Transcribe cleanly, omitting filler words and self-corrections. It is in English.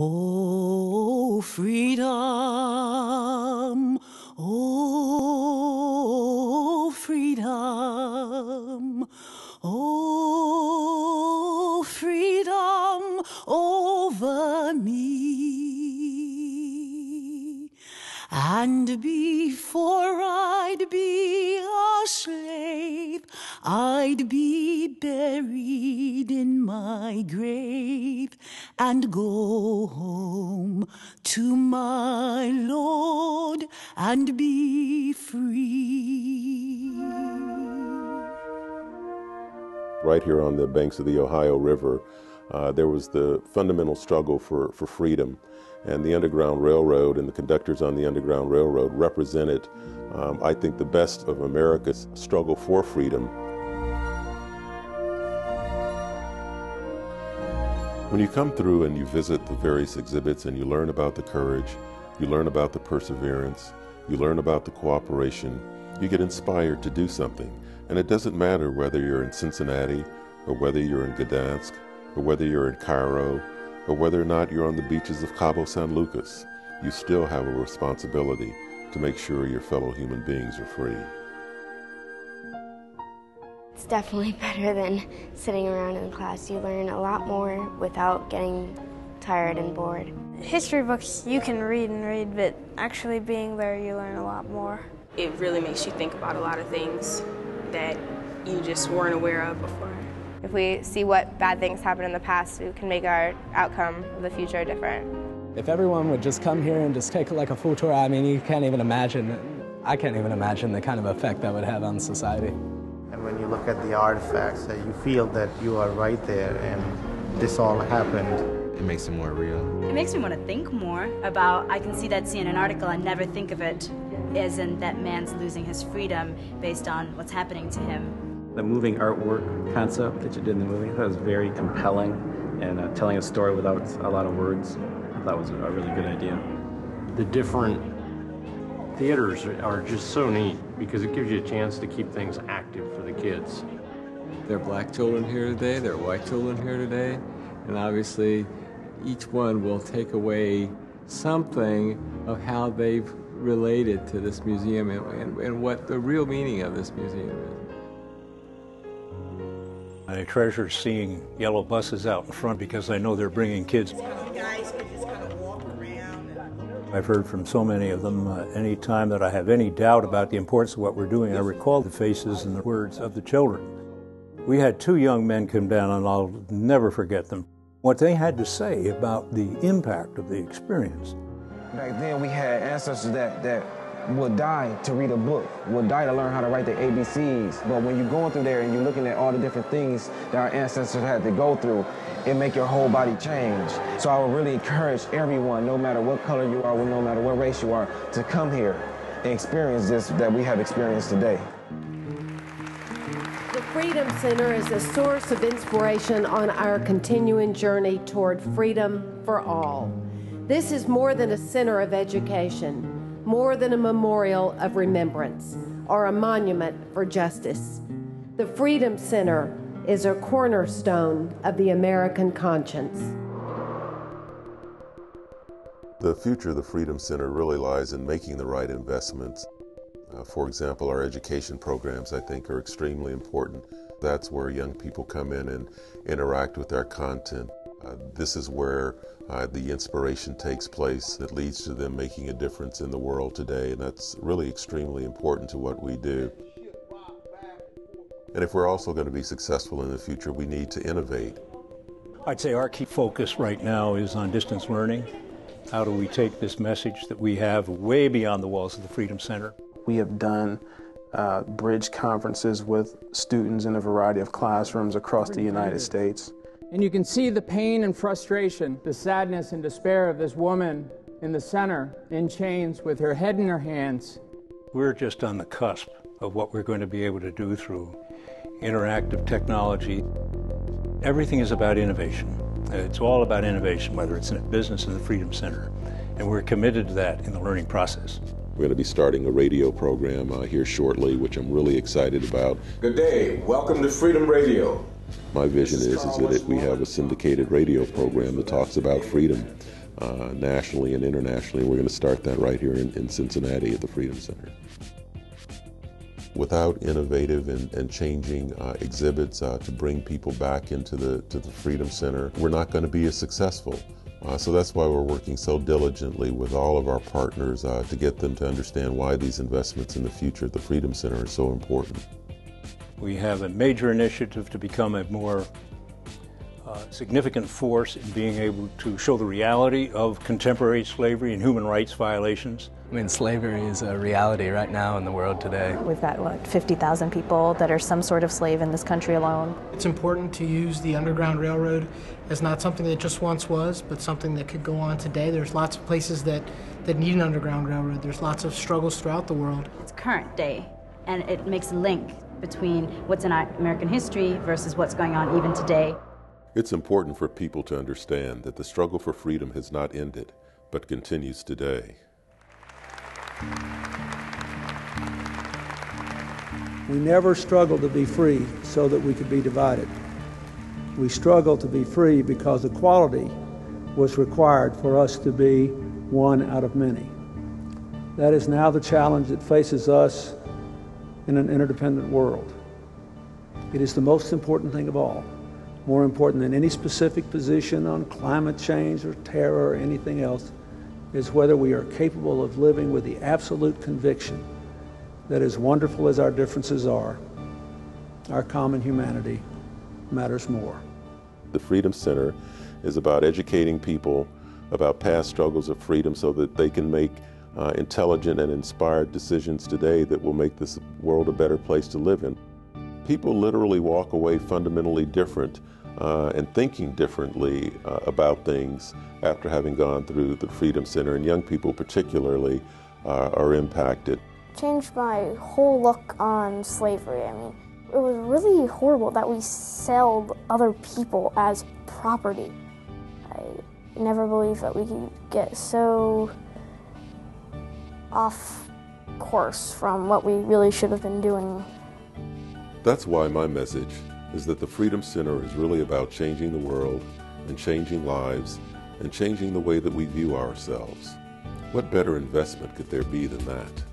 Oh, freedom, oh, freedom, oh, freedom over me. And before I'd be a slave, I'd be buried in my grave and go home to my Lord and be free. Right here on the banks of the Ohio River, there was the fundamental struggle for freedom. And the Underground Railroad and the conductors on the Underground Railroad represented, I think, the best of America's struggle for freedom. When you come through and you visit the various exhibits and you learn about the courage, you learn about the perseverance, you learn about the cooperation, you get inspired to do something. And it doesn't matter whether you're in Cincinnati, or whether you're in Gdańsk, or whether you're in Cairo, or whether or not you're on the beaches of Cabo San Lucas, you still have a responsibility to make sure your fellow human beings are free. It's definitely better than sitting around in class. You learn a lot more without getting tired and bored. History books you can read and read, but actually being there you learn a lot more. It really makes you think about a lot of things that you just weren't aware of before. If we see what bad things happened in the past, we can make our outcome of the future different. If everyone would just come here and just take like a full tour, I mean, you can't even imagine, I can't even imagine the kind of effect that would have on society. And when you look at the artifacts, you feel that you are right there and this all happened. It makes it more real. It makes me want to think more about, I can see that scene in an article and never think of it as in that man's losing his freedom based on what's happening to him. The moving artwork concept that you did in the movie, I thought was very compelling, and telling a story without a lot of words, I thought was a really good idea. The different theaters are just so neat because it gives you a chance to keep things active for the kids. There are black children here today, there are white children here today, and obviously each one will take away something of how they've related to this museum and what the real meaning of this museum is. I treasure seeing yellow buses out in front because I know they're bringing kids. I've heard from so many of them, any time that I have any doubt about the importance of what we're doing, I recall the faces and the words of the children. We had two young men come down, and I'll never forget them, what they had to say about the impact of the experience. Back then we had ancestors that would die to read a book, would die to learn how to write their ABCs, but when you're going through there and you're looking at all the different things that our ancestors had to go through, it make your whole body change. So I would really encourage everyone, no matter what color you are, no matter what race you are, to come here and experience this that we have experienced today. The Freedom Center is a source of inspiration on our continuing journey toward freedom for all. This is more than a center of education, more than a memorial of remembrance, or a monument for justice. The Freedom Center is a cornerstone of the American conscience. The future of the Freedom Center really lies in making the right investments. For example, our education programs, I think, are extremely important. That's where young people come in and interact with our content. This is where the inspiration takes place that leads to them making a difference in the world today, and that's really extremely important to what we do. And if we're also going to be successful in the future, we need to innovate. I'd say our key focus right now is on distance learning. How do we take this message that we have way beyond the walls of the Freedom Center? We have done bridge conferences with students in a variety of classrooms across the United States. And you can see the pain and frustration, the sadness and despair of this woman in the center, in chains, with her head in her hands. We're just on the cusp of what we're going to be able to do through interactive technology. Everything is about innovation. It's all about innovation, whether it's in a business or the Freedom Center. And we're committed to that in the learning process. We're going to be starting a radio program here shortly, which I'm really excited about. Good day. Welcome to Freedom Radio. My vision is that we have a syndicated radio program that talks about freedom, nationally and internationally. We're going to start that right here in Cincinnati at the Freedom Center. Without innovative and changing exhibits to bring people back into the Freedom Center, we're not going to be as successful. So that's why we're working so diligently with all of our partners to get them to understand why these investments in the future at the Freedom Center are so important. We have a major initiative to become a more significant force in being able to show the reality of contemporary slavery and human rights violations. I mean, slavery is a reality right now in the world today. We've got, what, 50,000 people that are some sort of slave in this country alone. It's important to use the Underground Railroad as not something that just once was, but something that could go on today. There's lots of places that need an Underground Railroad. There's lots of struggles throughout the world. It's current day, and it makes a link between what's in American history versus what's going on even today. It's important for people to understand that the struggle for freedom has not ended, but continues today. We never struggled to be free so that we could be divided. We struggled to be free because equality was required for us to be one out of many. That is now the challenge that faces us in an interdependent world. It is the most important thing of all. More important than any specific position on climate change or terror or anything else, is whether we are capable of living with the absolute conviction that as wonderful as our differences are, our common humanity matters more. The Freedom Center is about educating people about past struggles of freedom so that they can make intelligent and inspired decisions today that will make this world a better place to live in. People literally walk away fundamentally different and thinking differently about things after having gone through the Freedom Center, and young people particularly are impacted. Changed my whole look on slavery. I mean, it was really horrible that we sold other people as property. I never believed that we could get so off course from what we really should have been doing. That's why my message is that the Freedom Center is really about changing the world and changing lives and changing the way that we view ourselves. What better investment could there be than that?